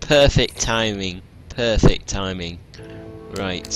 Perfect timing. Perfect timing. Right.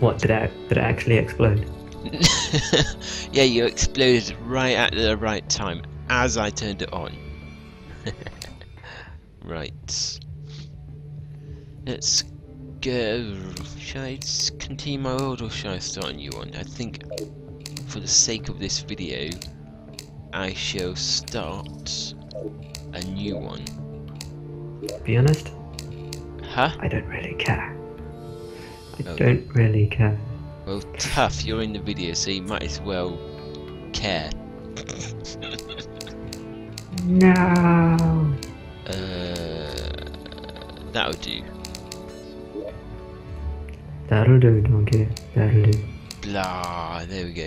What, did it actually explode? Yeah, you exploded right at the right time, as I turned it on. Right. Let's go. Should I continue my world or should I start a new one? I think, for the sake of this video, I shall start a new one. Be honest? Huh? I don't really care. I don't really care. Well, tough, you're in the video, so you might as well care. No. That'll do. That'll do, donkey. That'll do. Blah, there we go.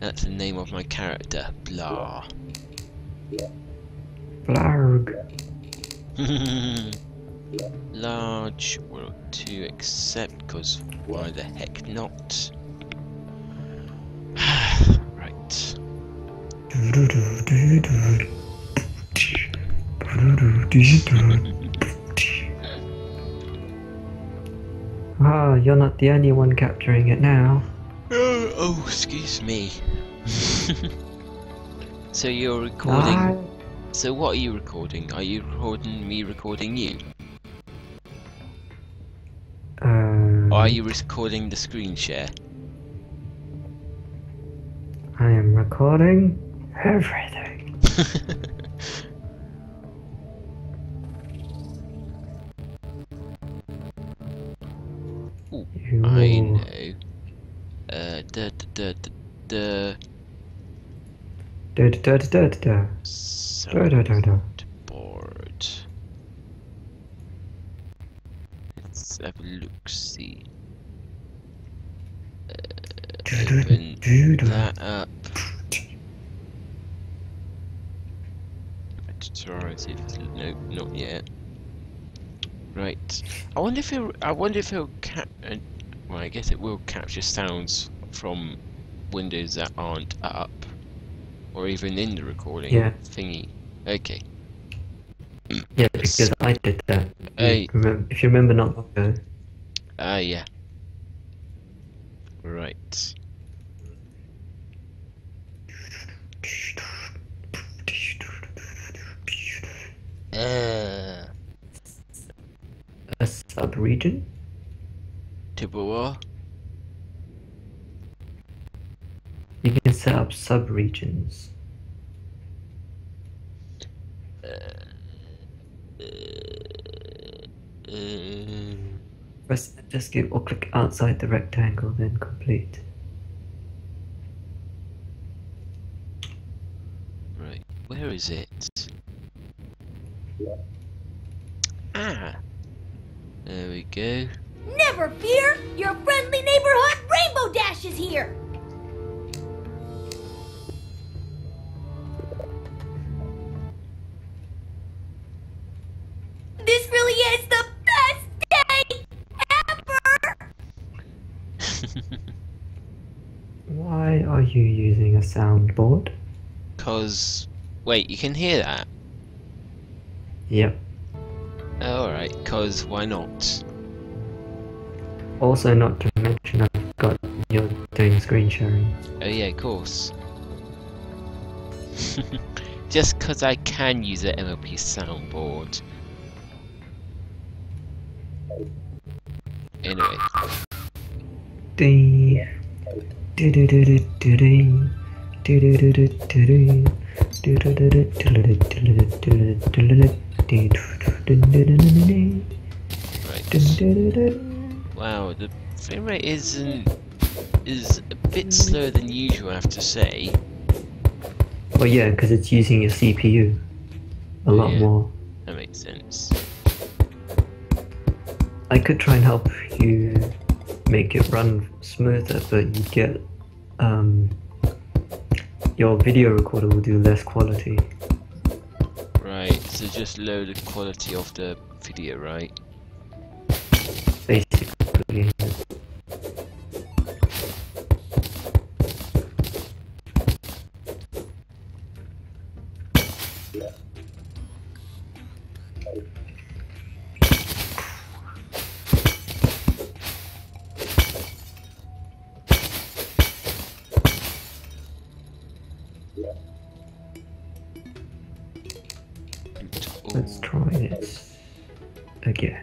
That's the name of my character. Blah. Blarg. Large world to accept, cause why the heck not? Right. Ah, you're not the only one capturing it now. Oh, excuse me. So you're recording. So what are you recording? Are you recording me recording you? Or are you recording the screen share? I am recording everything. Ooh, I know. Board. Let's have a look. See. Open that up. Tutorial. See if it's, no, not yet. Right. I wonder if it'll well, I guess it will capture sounds from windows that aren't up, or even in the recording thingy. Okay. Yeah, because I did that. If you remember not long ago. Ah, yeah. Right. A sub-region? Tibor? You can set up sub-regions. Press the escape or click outside the rectangle, then complete. Right, where is it? Ah! There we go. Never fear! Your friendly neighborhood Rainbow Dash is here! This really is the best day ever! Why are you using a soundboard? 'Cause... wait, you can hear that? Yep. Alright, 'cause why not? Also, not to mention, I've got you're doing screen sharing. Oh yeah, of course. Just 'cause I can use the MLP soundboard. Anyway. Right. Wow, the frame rate is a bit slower than usual, I have to say. Well, yeah, because it's using your CPU a lot more. That makes sense. I could try and help you make it run smoother, but you get your video recorder will do less quality. Right, so just lower the quality of the video, right? Basically. Let's try this again.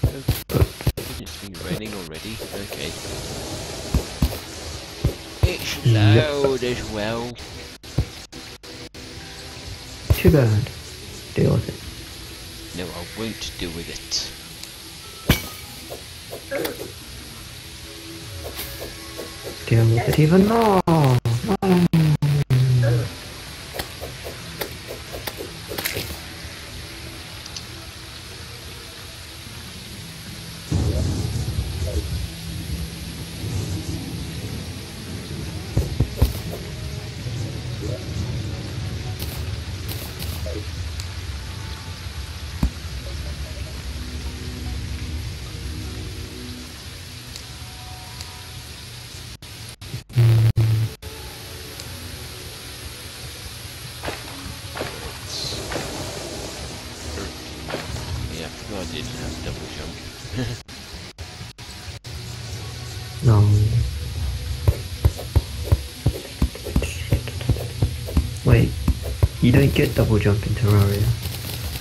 It's been raining already? Okay. It's loud as well. Too bad. Deal with it. No, I won't deal with it. Deal with it even more! No. Wait, you don't get double jump in Terraria.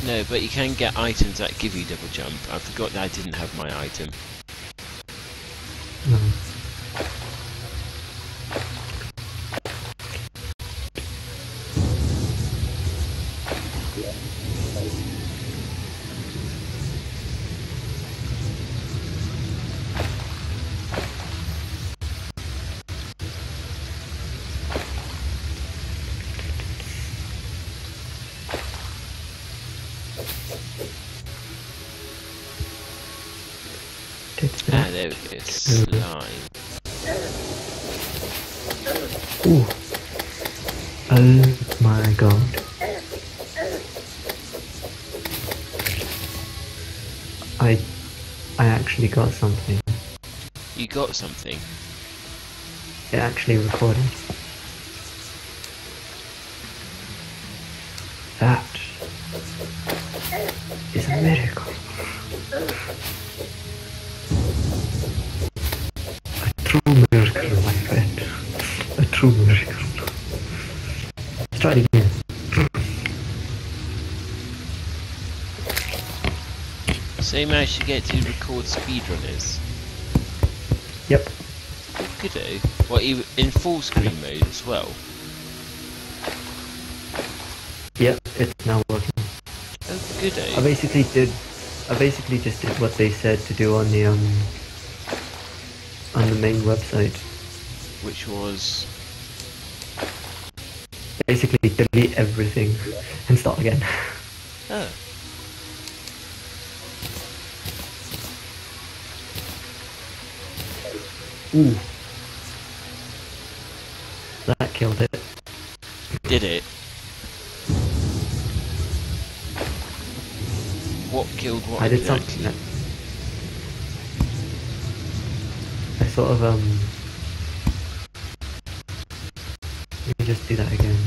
No, but you can get items that give you double jump. I forgot that I didn't have my item. No. Ah, there we go, slime. Ooh. Oh my god. I actually got something. You got something? It actually recorded. That is a miracle. True miracle. Let's try it again. So you managed to get to record speedrunners? Yep. Good do. Well, in full screen mode as well? Yep, it's now working. Oh, good do. I basically just did what they said to do on the main website. Which was... basically delete everything and start again. Oh. Ooh. That killed it. Did it? What killed what? I did something that... I sort of, let me just do that again.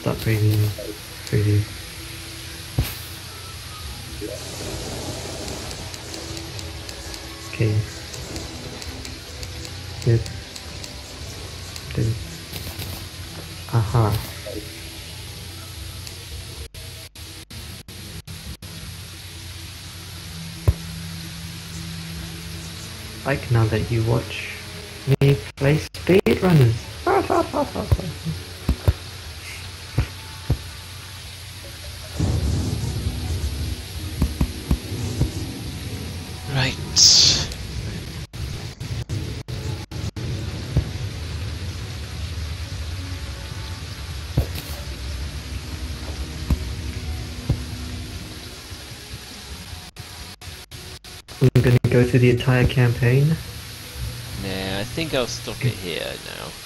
Start breathing. Breathing. Okay. Good. Good. Aha. Like now that you watch me play speedrunners. Right. I'm gonna go through the entire campaign. Nah, I think I'll stop it here now.